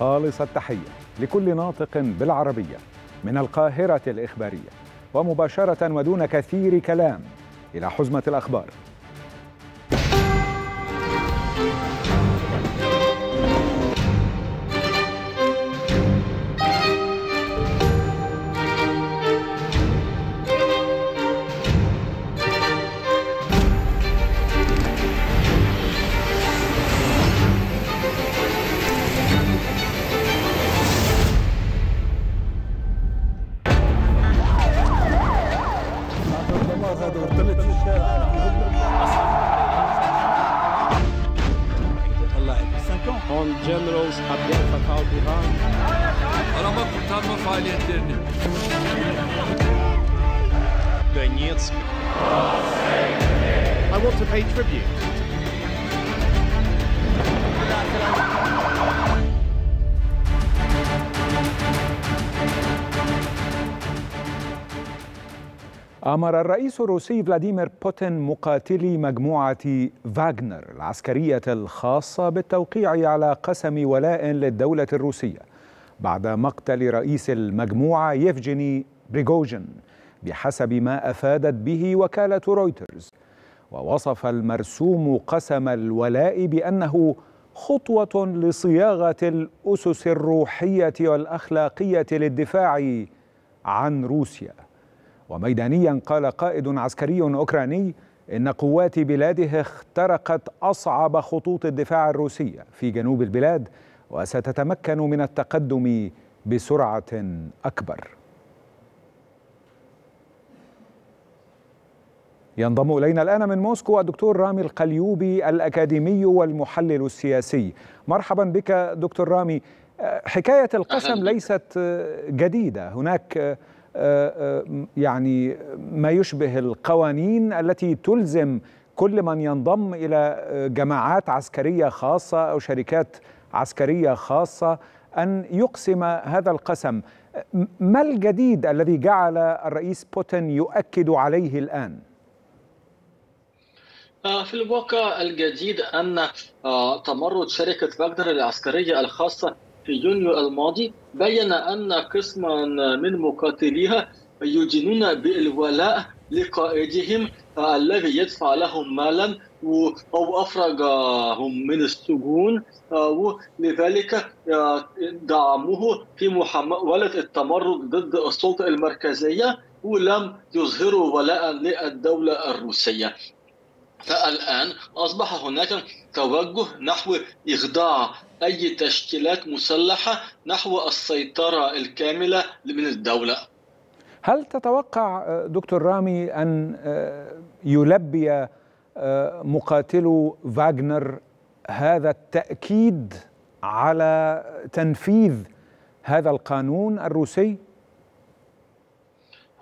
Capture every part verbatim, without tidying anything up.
خالص التحية لكل ناطق بالعربية من القاهرة الإخبارية، ومباشرة ودون كثير كلام إلى حزمة الأخبار. أمر الرئيس الروسي فلاديمير بوتين مقاتلي مجموعة فاغنر العسكرية الخاصة بالتوقيع على قسم ولاء للدولة الروسية بعد مقتل رئيس المجموعة يفجيني بريجوجين بحسب ما أفادت به وكالة رويترز. ووصف المرسوم قسم الولاء بأنه خطوة لصياغة الأسس الروحية والأخلاقية للدفاع عن روسيا. وميدانيا قال قائد عسكري أوكراني إن قوات بلاده اخترقت أصعب خطوط الدفاع الروسية في جنوب البلاد وستتمكن من التقدم بسرعة أكبر. ينضم إلينا الآن من موسكو الدكتور رامي القليوبي الأكاديمي والمحلل السياسي. مرحبا بك دكتور رامي. حكاية القسم ليست جديدة، هناك يعني ما يشبه القوانين التي تلزم كل من ينضم إلى جماعات عسكرية خاصة أو شركات عسكرية خاصة أن يقسم هذا القسم. ما الجديد الذي جعل الرئيس بوتين يؤكد عليه الآن؟ في الواقع الجديد أن تمرد شركة فاغنر العسكرية الخاصة في يونيو الماضي بين أن قسما من مقاتليها يدينون بالولاء لقائدهم الذي يدفع لهم مالا أو أفرجهم من السجون، ولذلك دعموه في محاولة التمرد ضد السلطة المركزية ولم يظهروا ولاء للدولة الروسية. فالآن أصبح هناك توجه نحو إخضاع أي تشكيلات مسلحة نحو السيطرة الكاملة من الدولة. هل تتوقع دكتور رامي أن يلبي مقاتلو فاغنر هذا التأكيد على تنفيذ هذا القانون الروسي؟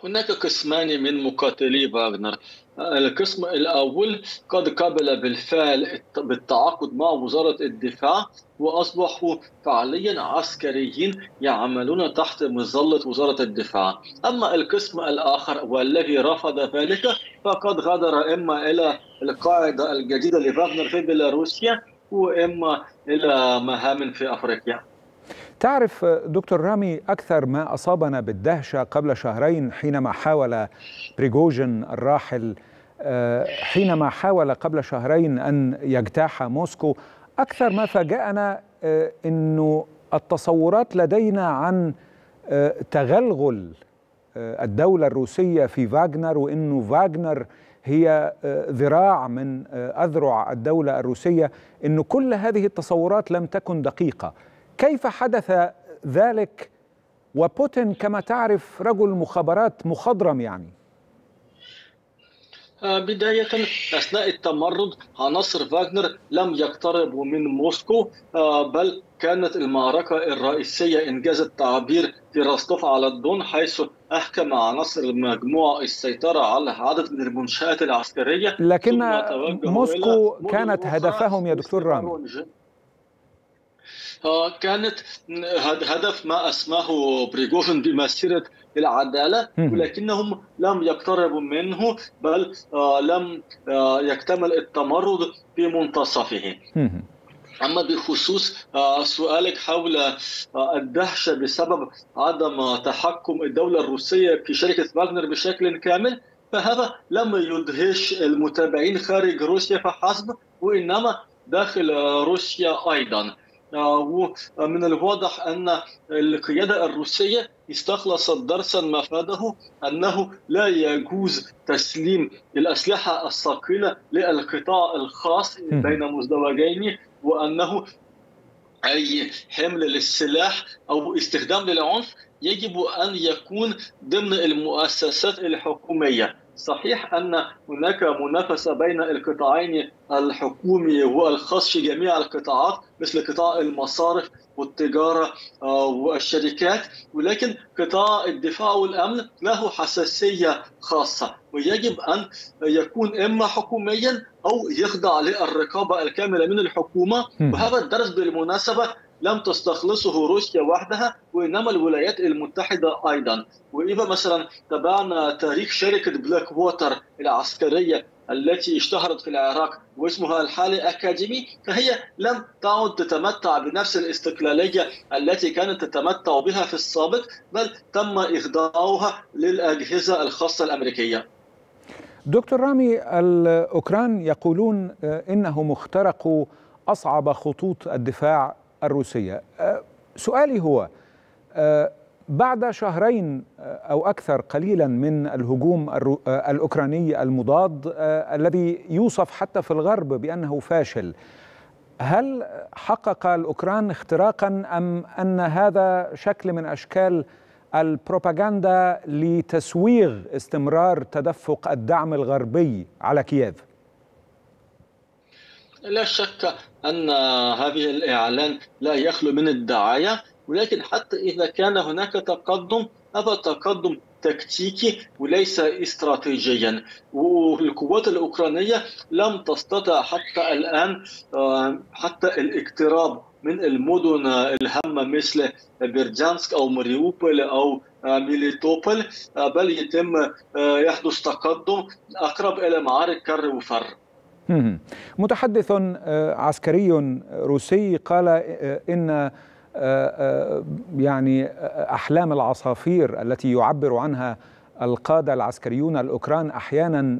هناك قسمان من مقاتلي فاغنر. القسم الأول قد قبل بالفعل بالتعاقد مع وزارة الدفاع وأصبحوا فعليا عسكريين يعملون تحت مظلة وزارة الدفاع. أما القسم الآخر والذي رفض ذلك فقد غادر إما إلى القاعدة الجديدة لفاغنر في بيلاروسيا وإما إلى مهام في أفريقيا. تعرف دكتور رامي، أكثر ما أصابنا بالدهشة قبل شهرين حينما حاول بريجوجين الراحل حينما حاول قبل شهرين أن يجتاح موسكو، أكثر ما فاجأنا أنه التصورات لدينا عن تغلغل الدولة الروسية في فاغنر وأنه فاغنر هي ذراع من أذرع الدولة الروسية، أنه كل هذه التصورات لم تكن دقيقة. كيف حدث ذلك وبوتين كما تعرف رجل مخابرات مخضرم؟ يعني بداية أثناء التمرد عناصر فاغنر لم يقتربوا من موسكو، بل كانت المعركة الرئيسية إنجاز التعبير في راستوف على الدون، حيث أحكم عناصر المجموعة السيطرة على عدد من المنشآت العسكرية. لكن موسكو كانت هدفهم يا دكتور رامي. كانت هدف ما أسماه بريجوجين بمسيرة العدالة، ولكنهم لم يقتربوا منه بل لم يكتمل التمرد في منتصفه. أما بخصوص سؤالك حول الدهشة بسبب عدم تحكم الدولة الروسية في شركة فاغنر بشكل كامل، فهذا لم يدهش المتابعين خارج روسيا فحسب، وإنما داخل روسيا أيضا. ومن الواضح أن القيادة الروسية استخلصت درسا ما فاده، أنه لا يجوز تسليم الأسلحة الثقيلة للقطاع الخاص بين مزدوجين، وأنه أي حمل للسلاح أو استخدام للعنف يجب أن يكون ضمن المؤسسات الحكومية. صحيح أن هناك منافسة بين القطاعين الحكومي والخاص في جميع القطاعات مثل قطاع المصارف والتجارة والشركات، ولكن قطاع الدفاع والأمن له حساسية خاصة، ويجب أن يكون إما حكوميا أو يخضع للرقابة الكاملة من الحكومة. وهذا الدرس بالمناسبة لم تستخلصه روسيا وحدها، وإنما الولايات المتحدة أيضا. وإذا مثلا تابعنا تاريخ شركة بلاك ووتر العسكرية التي اشتهرت في العراق واسمها الحالي أكاديمي، فهي لم تعد تتمتع بنفس الاستقلالية التي كانت تتمتع بها في السابق، بل تم إخضاعها للأجهزة الخاصة الأمريكية. دكتور رامي، الأوكران يقولون إنهم اخترقوا أصعب خطوط الدفاع الروسية. سؤالي هو بعد شهرين أو أكثر قليلا من الهجوم الأوكراني المضاد الذي يوصف حتى في الغرب بأنه فاشل، هل حقق الأوكران اختراقا أم أن هذا شكل من أشكال البروباغندا لتسويغ استمرار تدفق الدعم الغربي على كييف؟ لا شك أن هذه الإعلان لا يخلو من الدعاية، ولكن حتى إذا كان هناك تقدم هذا تقدم تكتيكي وليس استراتيجيا. والقوات الأوكرانية لم تستطع حتى الآن حتى الاقتراب من المدن الهامة مثل بيرديانسك أو مريوبل أو ميليتوبل، بل يتم يحدث تقدم أقرب إلى معارك كر وفر. متحدث عسكري روسي قال إن يعني أحلام العصافير التي يعبر عنها القادة العسكريون الأوكران أحيانا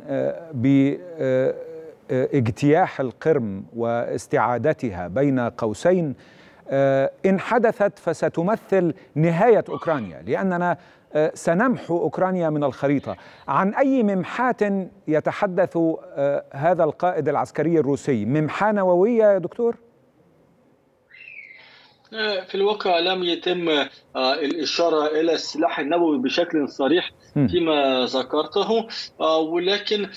باجتياح القرم واستعادتها بين قوسين إن حدثت فستمثل نهاية أوكرانيا، لأننا سنمحو أوكرانيا من الخريطة. عن أي ممحات يتحدث هذا القائد العسكري الروسي؟ ممحاة نووية يا دكتور؟ في الواقع لم يتم الإشارة إلى السلاح النووي بشكل صريح فيما ذكرته، ولكن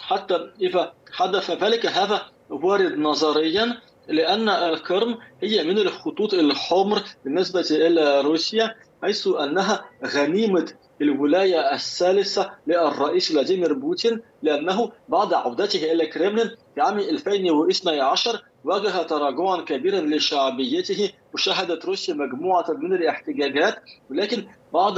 حتى إذا حدث ذلك هذا وارد نظريا، لأن القرم هي من الخطوط الحمر بالنسبة إلى روسيا، حيث أنها غنيمة الولاية الثالثة للرئيس فلاديمير بوتين، لأنه بعد عودته إلى الكرملين في عام ألفين واثني عشر واجه تراجعا كبيرا لشعبيته، وشهدت روسيا مجموعة من الاحتجاجات، ولكن بعد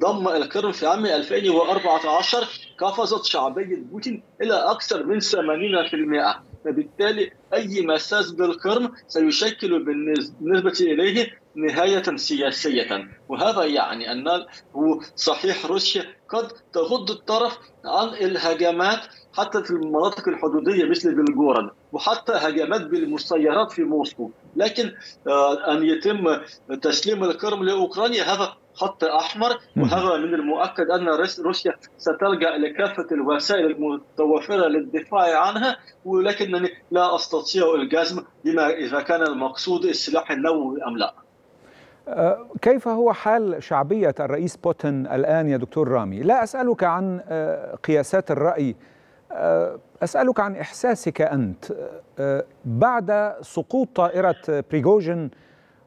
ضم القرم في عام ألفين وأربعة عشر قفزت شعبية بوتين إلى أكثر من ثمانين بالمئة، فبالتالي أي مساس بالقرم سيشكل بالنسبة إليه نهاية سياسية. وهذا يعني أن صحيح روسيا قد تغض الطرف عن الهجمات حتى في المناطق الحدودية مثل بلغوراد، وحتى هجمات بالمسيرات في موسكو، لكن أن يتم تسليم القرم لأوكرانيا هذا خط أحمر. وهذا من المؤكد أن روسيا ستلجأ لكافة الوسائل المتوفرة للدفاع عنها، ولكنني لا أستطيع الجزم بما إذا كان المقصود السلاح النووي أم لا. كيف هو حال شعبية الرئيس بوتين الآن يا دكتور رامي؟ لا أسألك عن قياسات الرأي، أسألك عن إحساسك أنت بعد سقوط طائرة بريجوجين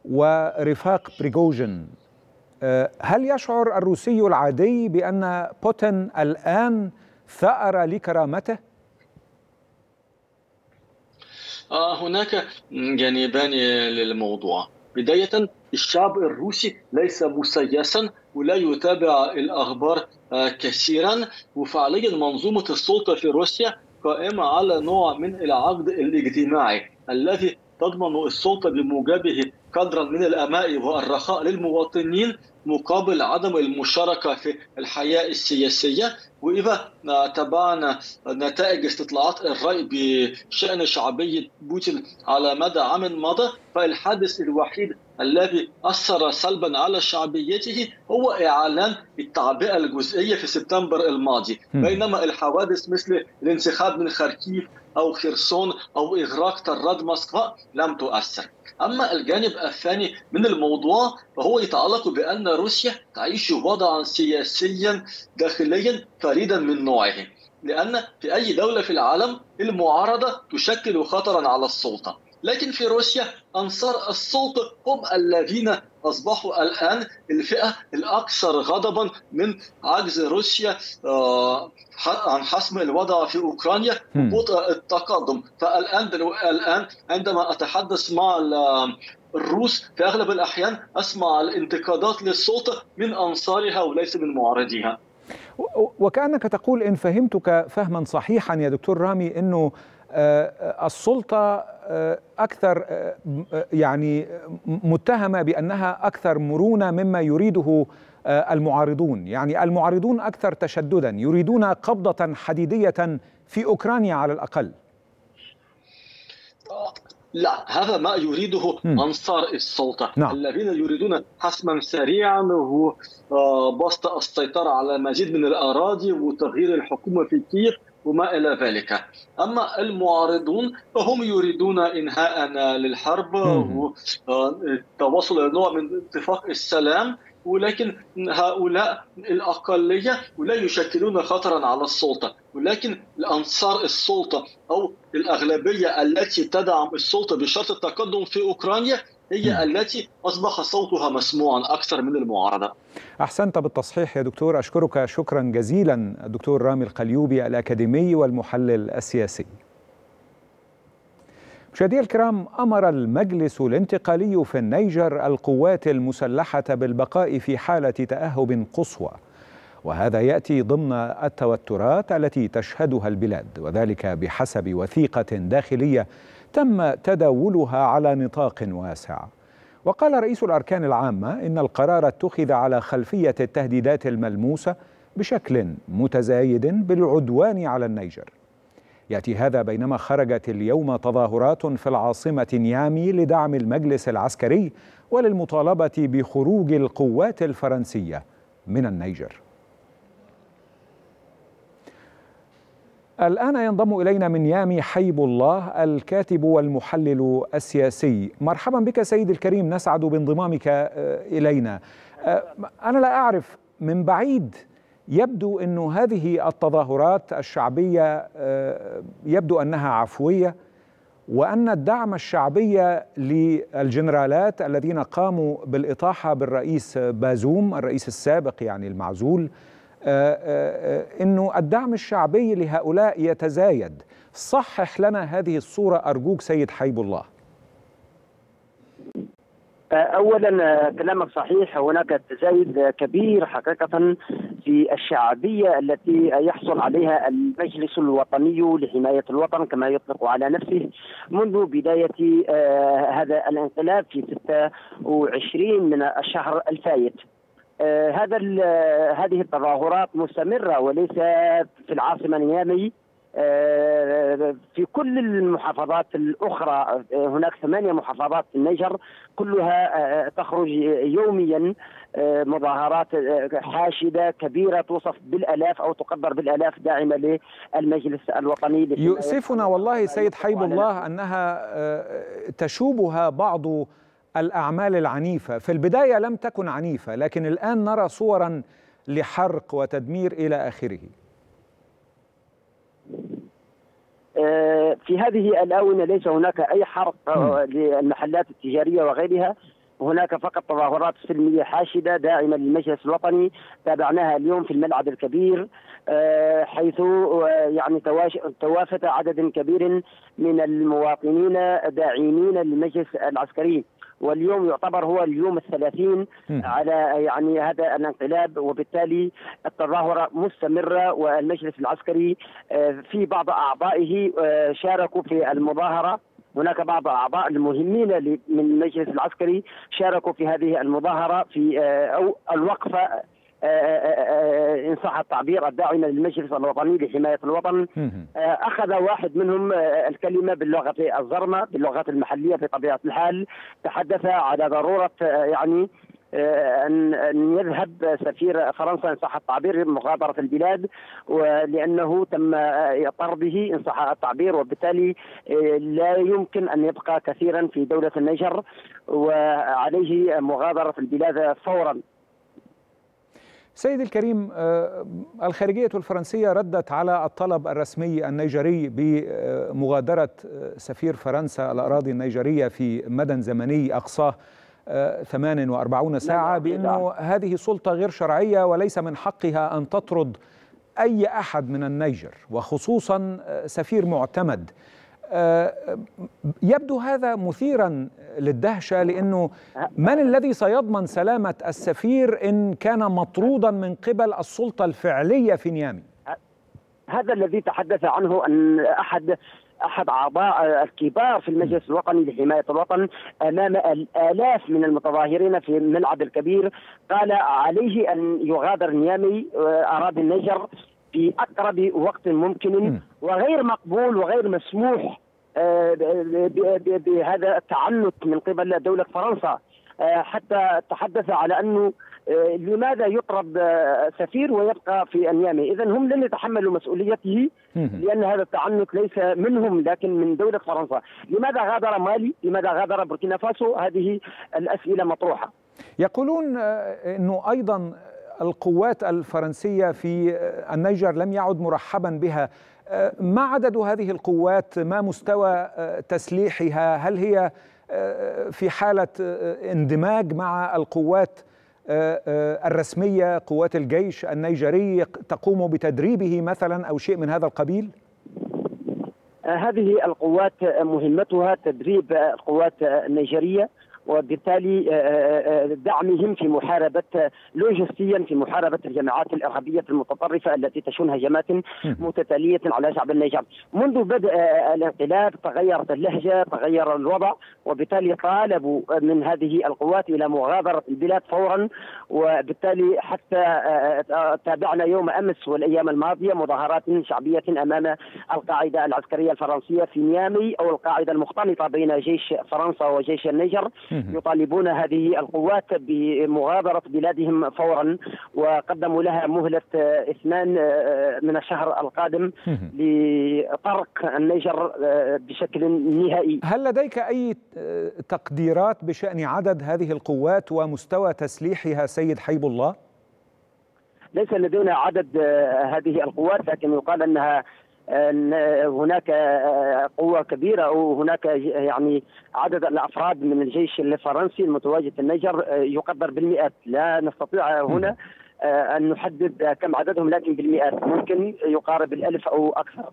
ورفاق بريجوجين. هل يشعر الروسي العادي بأن بوتين الآن ثأر لكرامته؟ هناك جانبان للموضوع. بداية، الشعب الروسي ليس مسيسا ولا يتابع الأخبار كثيرا، وفعليا منظومة السلطة في روسيا قائمة على نوع من العقد الاجتماعي الذي تضمن السلطة بموجبه قدرا من الأماء والرخاء للمواطنين مقابل عدم المشاركة في الحياة السياسية. وإذا تابعنا نتائج استطلاعات الرأي بشأن شعبية بوتين على مدى عام مضى، فالحادث الوحيد الذي أثر سلبا على شعبيته هو إعلان التعبئة الجزئية في سبتمبر الماضي، بينما الحوادث مثل الانسحاب من خاركيف أو خرسون أو إغراق طراد موسكفا لم تؤثر. أما الجانب الثاني من الموضوع فهو يتعلق بأن روسيا تعيش وضعا سياسيا داخليا فريدا من نوعه، لأن في أي دولة في العالم المعارضة تشكل خطرا على السلطة، لكن في روسيا أنصار السلطة هم الذين أصبحوا الآن الفئة الأكثر غضبا من عجز روسيا عن حسم الوضع في أوكرانيا وبطء التقدم. فالآن الآن عندما أتحدث مع الروس في أغلب الأحيان أسمع الانتقادات للسلطة من أنصارها وليس من معارضيها. وكأنك تقول إن فهمتك فهما صحيحا يا دكتور رامي أنه السلطة أكثر يعني متهمة بأنها أكثر مرونة مما يريده المعارضون، يعني المعارضون أكثر تشددا، يريدون قبضة حديدية في أوكرانيا على الأقل. لا، هذا ما يريده أنصار السلطة، نعم. الذين يريدون حسما سريعا وبسط السيطرة على مزيد من الأراضي وتغيير الحكومة في كييف وما إلى ذلك. أما المعارضون فهم يريدون إنهاءنا للحرب والتواصل لنوع من اتفاق السلام، ولكن هؤلاء الأقلية ولا يشكلون خطرا على السلطة، ولكن الأنصار السلطة أو الأغلبية التي تدعم السلطة بشرط التقدم في أوكرانيا هي التي أصبح صوتها مسموعا أكثر من المعارضة. أحسنت بالتصحيح يا دكتور، أشكرك شكرا جزيلا دكتور رامي القليوبي الأكاديمي والمحلل السياسي. مشاهدينا الكرام، أمر المجلس الانتقالي في النيجر القوات المسلحة بالبقاء في حالة تأهب قصوى، وهذا يأتي ضمن التوترات التي تشهدها البلاد، وذلك بحسب وثيقة داخلية تم تداولها على نطاق واسع. وقال رئيس الأركان العامة إن القرار اتخذ على خلفية التهديدات الملموسة بشكل متزايد بالعدوان على النيجر. يأتي هذا بينما خرجت اليوم تظاهرات في العاصمة نيامي لدعم المجلس العسكري وللمطالبة بخروج القوات الفرنسية من النيجر. الآن ينضم إلينا من نيامي حيب الله الكاتب والمحلل السياسي. مرحبا بك سيد الكريم، نسعد بانضمامك إلينا. أنا لا أعرف، من بعيد يبدو أن هذه التظاهرات الشعبية يبدو أنها عفوية، وأن الدعم الشعبي للجنرالات الذين قاموا بالإطاحة بالرئيس بازوم الرئيس السابق يعني المعزول، أنه الدعم الشعبي لهؤلاء يتزايد. صحح لنا هذه الصورة أرجوك سيد حيب الله. أولا كلامك صحيح، هناك تزايد كبير حقيقة في الشعبية التي يحصل عليها المجلس الوطني لحماية الوطن كما يطلق على نفسه منذ بداية هذا الانقلاب في ستة وعشرين من الشهر الفائت. آه هذا هذه التظاهرات مستمرة وليس في العاصمة نيامي، آه في كل المحافظات الأخرى. آه هناك ثمانية محافظات في النيجر كلها آه تخرج يوميا آه مظاهرات آه حاشدة كبيرة توصف بالألاف أو تقدر بالألاف داعمة للمجلس الوطني. يؤسفنا والله سيد حيب الله أنها آه تشوبها بعض الأعمال العنيفة. في البداية لم تكن عنيفة، لكن الآن نرى صورا لحرق وتدمير إلى آخره. في هذه الآونة ليس هناك أي حرق للمحلات التجارية وغيرها، هناك فقط تظاهرات سلمية حاشدة داعمة للمجلس الوطني تابعناها اليوم في الملعب الكبير، حيث يعني توافد عدد كبير من المواطنين داعمين للمجلس العسكري، واليوم يعتبر هو اليوم الثلاثين على يعني هذا الانقلاب، وبالتالي التظاهرة مستمرة. والمجلس العسكري في بعض أعضائه شاركوا في المظاهرة هناك بعض الأعضاء المهمين من المجلس العسكري شاركوا في هذه المظاهرة في أو الوقفة إن صح التعبير الداعمة للمجلس الوطني لحماية الوطن. أخذ واحد منهم الكلمة باللغة الزرمة باللغة المحلية بطبيعة الحال، تحدث على ضرورة يعني أن يذهب سفير فرنسا إن صح التعبير مغادرة البلاد، ولأنه تم طرده إن صح التعبير، وبالتالي لا يمكن أن يبقى كثيرا في دولة النيجر وعليه مغادرة البلاد فورا. سيد الكريم، الخارجية الفرنسية ردت على الطلب الرسمي النيجري بمغادرة سفير فرنسا الأراضي النيجرية في مدى زمني أقصاه ثمان وأربعين ساعة بأنه هذه سلطة غير شرعية وليس من حقها أن تطرد أي أحد من النيجر وخصوصا سفير معتمد. يبدو هذا مثيرا للدهشة، لأنه من الذي سيضمن سلامة السفير إن كان مطرودا من قبل السلطة الفعلية في نيامي؟ هذا الذي تحدث عنه أن أحد أحد أعضاء الكبار في المجلس الوطني لحماية الوطن أمام الآلاف من المتظاهرين في الملعب الكبير، قال عليه أن يغادر نيامي أراضي النيجر في أقرب وقت ممكن، وغير مقبول وغير مسموح بهذا التعنت من قبل دولة فرنسا. حتى تحدث على أنه لماذا يطرد سفير ويبقى في نيامي؟ إذن هم لن يتحملوا مسؤوليته لأن هذا التعنت ليس منهم لكن من دولة فرنسا. لماذا غادر مالي؟ لماذا غادر بوركينا فاسو؟ هذه الأسئلة مطروحة. يقولون أنه أيضا القوات الفرنسية في النيجر لم يعد مرحبا بها. ما عدد هذه القوات؟ ما مستوى تسليحها؟ هل هي في حالة اندماج مع القوات الرسمية، قوات الجيش النيجري تقوم بتدريبه مثلا أو شيء من هذا القبيل؟ هذه القوات مهمتها تدريب القوات النيجرية، وبالتالي دعمهم في محاربة لوجستيا في محاربة الجماعات الإرهابية المتطرفة التي تشن هجمات متتالية على شعب النيجر. منذ بدء الانقلاب تغيرت اللهجة، تغير الوضع، وبالتالي طالبوا من هذه القوات إلى مغادرة البلاد فورا. وبالتالي حتى تابعنا يوم أمس والأيام الماضية مظاهرات شعبية أمام القاعدة العسكرية الفرنسية في نيامي أو القاعدة المختلطة بين جيش فرنسا وجيش النيجر، يطالبون هذه القوات بمغادرة بلادهم فورا، وقدموا لها مهلة اثنان من الشهر القادم لطرق النيجر بشكل نهائي. هل لديك أي تقديرات بشأن عدد هذه القوات ومستوى تسليحها سيد حيب الله؟ ليس لدينا عدد هذه القوات، لكن يقال أنها أن هناك قوة كبيرة أو هناك يعني عدد الأفراد من الجيش الفرنسي المتواجد في النيجر يقدر بالمئات. لا نستطيع هنا أن نحدد كم عددهم، لكن بالمئات، ممكن يقارب الألف أو أكثر.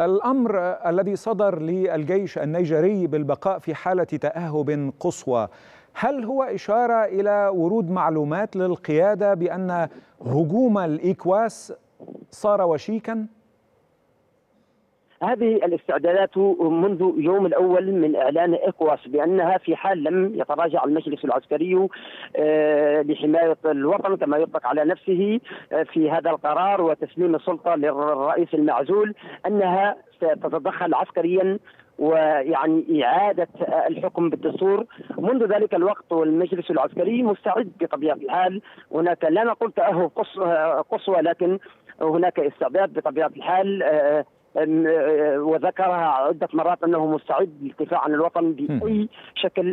الأمر الذي صدر للجيش النيجري بالبقاء في حالة تأهب قصوى، هل هو إشارة إلى ورود معلومات للقيادة بأن هجوم الإيكواس صار وشيكاً؟ هذه الاستعدادات منذ يوم الأول من إعلان إيكواس بأنها في حال لم يتراجع المجلس العسكري لحماية الوطن كما يطلق على نفسه في هذا القرار وتسليم السلطة للرئيس المعزول، أنها ستتدخل عسكريا ويعني إعادة الحكم بالدستور. منذ ذلك الوقت والمجلس العسكري مستعد بطبيعة الحال. هناك لا نقول تأهب قصوى، لكن هناك استعداد بطبيعة الحال، وذكرها عدة مرات أنه مستعد للدفاع عن الوطن بأي شكل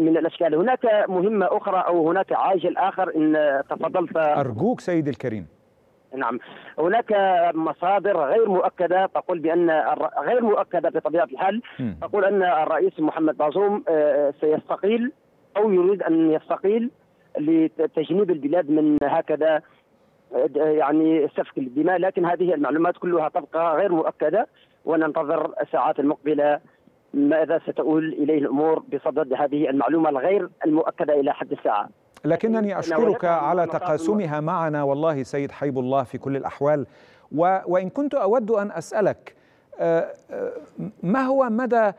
من الأشكال. هناك مهمة أخرى أو هناك عاجل آخر إن تفضلت أرجوك سيد الكريم. نعم، هناك مصادر غير مؤكدة تقول بأن غير مؤكدة بطبيعة الحال تقول أن الرئيس محمد بازوم سيستقيل أو يريد أن يستقيل لتجنيب البلاد من هكذا يعني سفك الدماء، لكن هذه المعلومات كلها تبقى غير مؤكدة، وننتظر الساعات المقبلة ماذا ستؤول إليه الأمور بصدد هذه المعلومة الغير المؤكدة إلى حد الساعة. لكنني أشكرك على تقاسمها معنا والله سيد حيب الله في كل الأحوال. و... وإن كنت أود أن أسألك ما هو مدى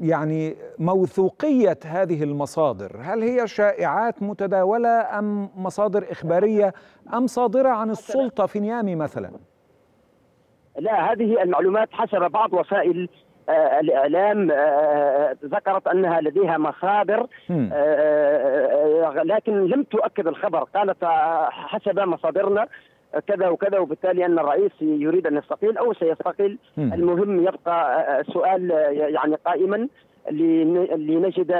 يعني موثوقية هذه المصادر؟ هل هي شائعات متداولة أم مصادر إخبارية أم صادرة عن السلطة في نيامي مثلا؟ لا، هذه المعلومات حشر بعض وسائل آه الإعلام آه ذكرت أنها لديها مخابر، آه لكن لم تؤكد الخبر. قالت آه حسب مصادرنا كذا وكذا، وبالتالي أن الرئيس يريد أن يستقيل أو سيستقيل. م. المهم يبقى السؤال يعني قائما لنجد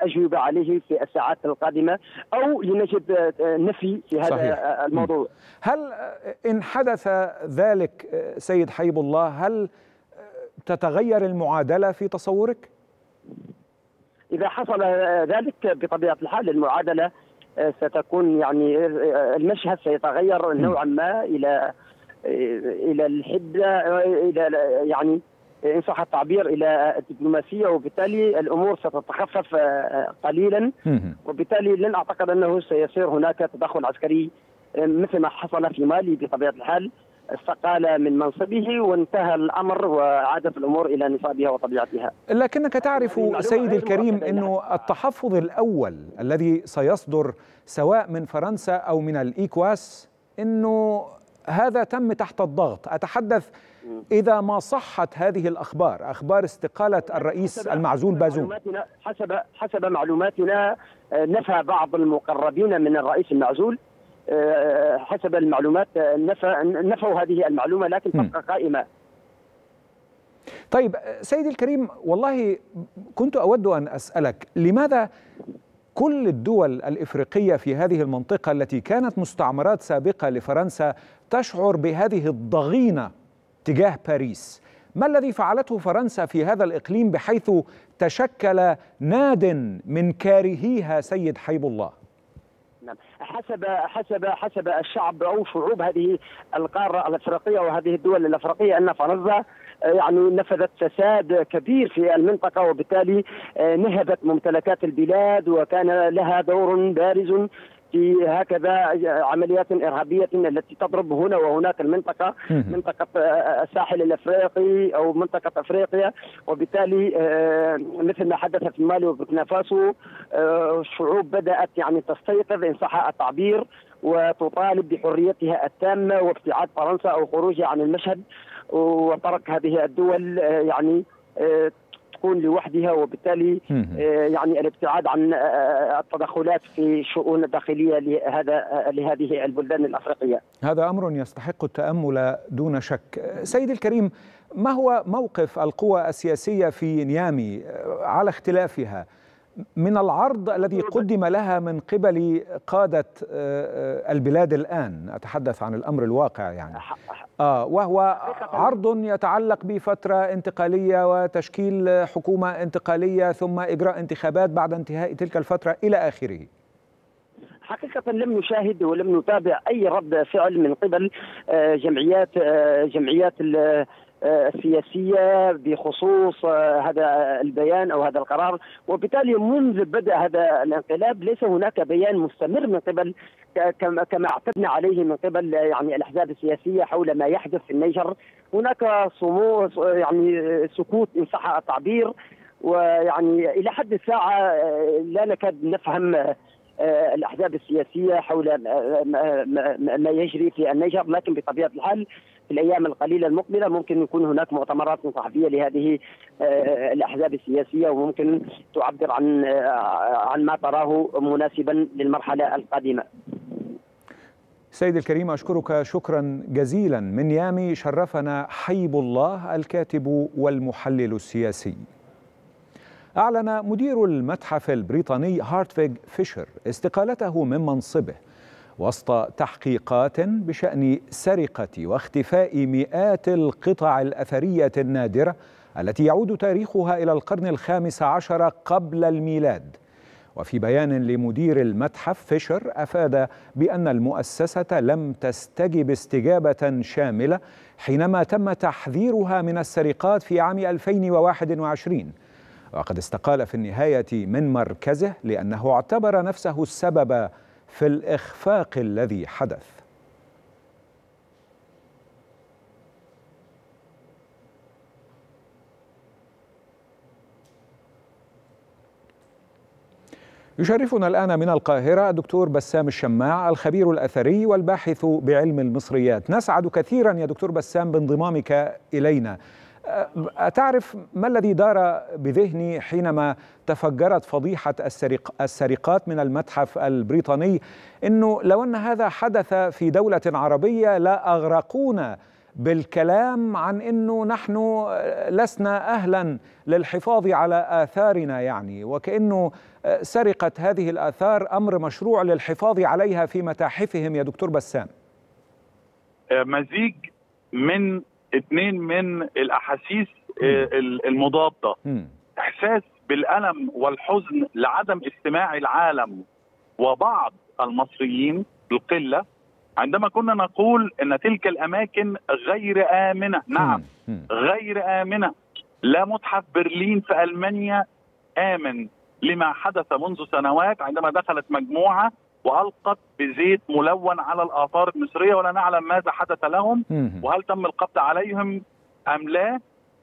أجوبة عليه في الساعات القادمة أو لنجد نفي في هذا صحيح. الموضوع. هل إن حدث ذلك سيد حيب الله، هل تتغير المعادلة في تصورك؟ إذا حصل ذلك بطبيعة الحال المعادلة ستكون يعني المشهد سيتغير نوعا ما إلى إلى الحدة، إلى يعني إن صح التعبير إلى الدبلوماسية، وبالتالي الأمور ستتخفف قليلا، وبالتالي لن أعتقد أنه سيصير هناك تدخل عسكري مثل ما حصل في مالي. بطبيعة الحال استقال من منصبه وانتهى الأمر وعادت الأمور إلى نصابها وطبيعتها. لكنك تعرف سيدي الكريم أنه التحفظ الأول الذي سيصدر سواء من فرنسا أو من الإيكواس أنه هذا تم تحت الضغط. أتحدث إذا ما صحت هذه الأخبار، أخبار استقالة الرئيس المعزول بازوم. حسب حسب معلوماتنا نفى بعض المقربين من الرئيس المعزول، حسب المعلومات نفوا هذه المعلومة، لكن تبقى قائمة. طيب سيدي الكريم، والله كنت أود أن أسألك لماذا كل الدول الإفريقية في هذه المنطقة التي كانت مستعمرات سابقة لفرنسا تشعر بهذه الضغينة تجاه باريس؟ ما الذي فعلته فرنسا في هذا الإقليم بحيث تشكل ناد من كارهيها سيد حيب الله؟ حسب حسب حسب الشعب او شعوب هذه القاره الافريقيه وهذه الدول الافريقيه ان فرنسا يعني نفذت فساد كبير في المنطقه، وبالتالي نهبت ممتلكات البلاد وكان لها دور بارز في هكذا عمليات إرهابية التي تضرب هنا وهناك المنطقة، منطقة الساحل الأفريقي أو منطقة أفريقيا. وبالتالي مثل ما حدث في مالي وبوركينا فاسو، الشعوب بدأت يعني تستيقظ إن صح التعبير وتطالب بحريتها التامة وابتعاد فرنسا أو خروجها عن المشهد، وترك هذه الدول يعني تكون لوحدها، وبالتالي يعني الابتعاد عن التدخلات في الشؤون الداخلية لهذا لهذه البلدان الأفريقية. هذا أمر يستحق التأمل دون شك. سيدي الكريم، ما هو موقف القوى السياسية في نيامي على اختلافها من العرض الذي قدم لها من قبل قادة البلاد الآن؟ أتحدث عن الأمر الواقع يعني، آه وهو عرض يتعلق بفترة انتقالية وتشكيل حكومة انتقالية ثم إجراء انتخابات بعد انتهاء تلك الفترة إلى آخره. حقيقة لم نشاهد ولم نتابع أي رد فعل من قبل جمعيات جمعيات السياسية بخصوص هذا البيان أو هذا القرار، وبالتالي منذ بدأ هذا الانقلاب ليس هناك بيان مستمر من قبل كما اعتدنا عليه من قبل يعني الأحزاب السياسية حول ما يحدث في النيجر. هناك صمود يعني سكوت إن صح التعبير، ويعني إلى حد الساعة لا نكاد نفهم الأحزاب السياسية حول ما يجري في النيجر. لكن بطبيعة الحال في الأيام القليلة المقبلة ممكن يكون هناك مؤتمرات صحفية لهذه الأحزاب السياسية، وممكن تعبر عن عن ما تراه مناسبا للمرحلة القادمة. سيد الكريم، أشكرك شكرا جزيلا. من نيامي شرفنا حيب الله الكاتب والمحلل السياسي. أعلن مدير المتحف البريطاني هارتفيغ فيشر استقالته من منصبه وسط تحقيقات بشأن سرقة واختفاء مئات القطع الأثرية النادرة التي يعود تاريخها إلى القرن الخامس عشر قبل الميلاد. وفي بيان لمدير المتحف، فيشر أفاد بأن المؤسسة لم تستجب استجابة شاملة حينما تم تحذيرها من السرقات في عام ألفين وواحد وعشرين، وقد استقال في النهاية من مركزه لأنه اعتبر نفسه السبب في الإخفاق الذي حدث. يشرفنا الآن من القاهرة دكتور بسام الشماع الخبير الأثري والباحث بعلم المصريات. نسعد كثيرا يا دكتور بسام بانضمامك إلينا. أتعرف ما الذي دار بذهني حينما تفجرت فضيحة السرق السرقات من المتحف البريطاني؟ إنه لو أن هذا حدث في دولة عربية لا أغرقونا بالكلام عن إنه نحن لسنا أهلا للحفاظ على آثارنا، يعني وكأنه سرقة هذه الآثار أمر مشروع للحفاظ عليها في متاحفهم. يا دكتور بسام، مزيج من اتنين من الأحاسيس المضادة، إحساس بالألم والحزن لعدم استماع العالم وبعض المصريين القلة عندما كنا نقول أن تلك الأماكن غير آمنة. نعم غير آمنة، لا متحف برلين في ألمانيا آمن لما حدث منذ سنوات عندما دخلت مجموعة وألقت بزيت ملون على الآثار المصرية ولا نعلم ماذا حدث لهم وهل تم القبض عليهم أم لا،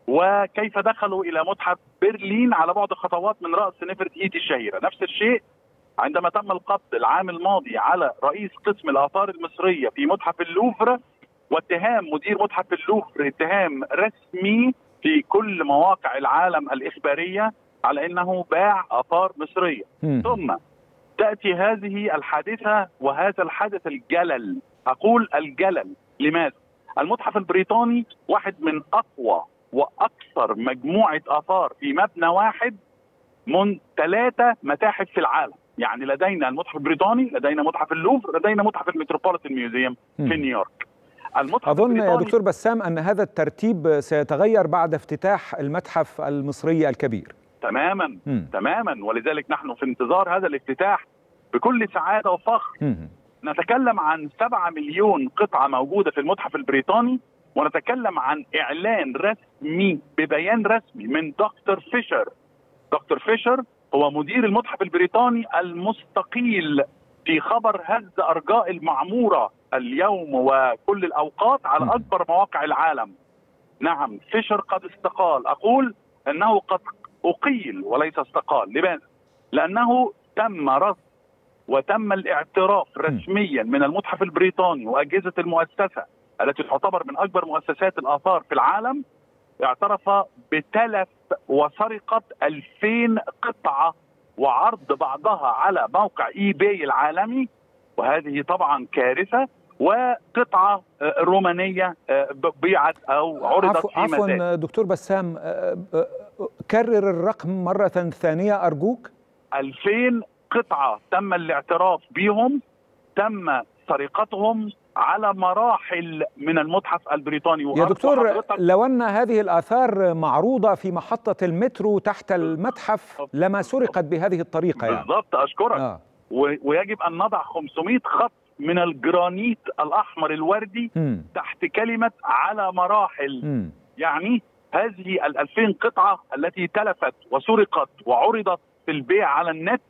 وكيف دخلوا إلى متحف برلين على بعد خطوات من رأس نفرتيتي الشهيرة. نفس الشيء عندما تم القبض العام الماضي على رئيس قسم الآثار المصرية في متحف اللوفر، واتهام مدير متحف اللوفر اتهام رسمي في كل مواقع العالم الإخبارية على أنه باع آثار مصرية. ثم تأتي هذه الحادثة وهذا الحدث الجلل، أقول الجلل. لماذا؟ المتحف البريطاني واحد من أقوى وأكثر مجموعة آثار في مبنى واحد من ثلاثة متاحف في العالم، يعني لدينا المتحف البريطاني، لدينا متحف اللوفر، لدينا متحف المتروبوليتان ميوزيوم في نيويورك. أظن يا دكتور بسام أن هذا الترتيب سيتغير بعد افتتاح المتحف المصري الكبير. تماما م. تماما، ولذلك نحن في انتظار هذا الافتتاح بكل سعادة وفخر. م. نتكلم عن سبعة مليون قطعة موجودة في المتحف البريطاني، ونتكلم عن إعلان رسمي ببيان رسمي من دكتور فيشر. دكتور فيشر هو مدير المتحف البريطاني المستقيل في خبر هز أرجاء المعمورة اليوم وكل الأوقات على أكبر مواقع العالم. نعم فيشر قد استقال، أقول أنه قد أقيل وليس استقال. لماذا؟ لأنه تم رصد وتم الاعتراف رسميا من المتحف البريطاني وأجهزة المؤسسة التي تعتبر من أكبر مؤسسات الآثار في العالم، اعترف بتلف وسرقة ألفين قطعة وعرض بعضها على موقع اي باي العالمي، وهذه طبعا كارثة. وقطعة رومانية بيعت أو عرضت في مزاد. عفوا دكتور بسام، كرر الرقم مرة ثانية أرجوك. ألفين قطعة تم الاعتراف بهم، تم سرقتهم على مراحل من المتحف البريطاني. يا دكتور لو أن هذه الآثار معروضة في محطة المترو تحت المتحف لما سرقت بهذه الطريقة. بالضبط يعني. أشكرك. آه. ويجب أن نضع خمسمائة خط من الجرانيت الأحمر الوردي م. تحت كلمة على مراحل. م. يعني هذه الألفين قطعة التي تلفت وسرقت وعرضت في البيع على النت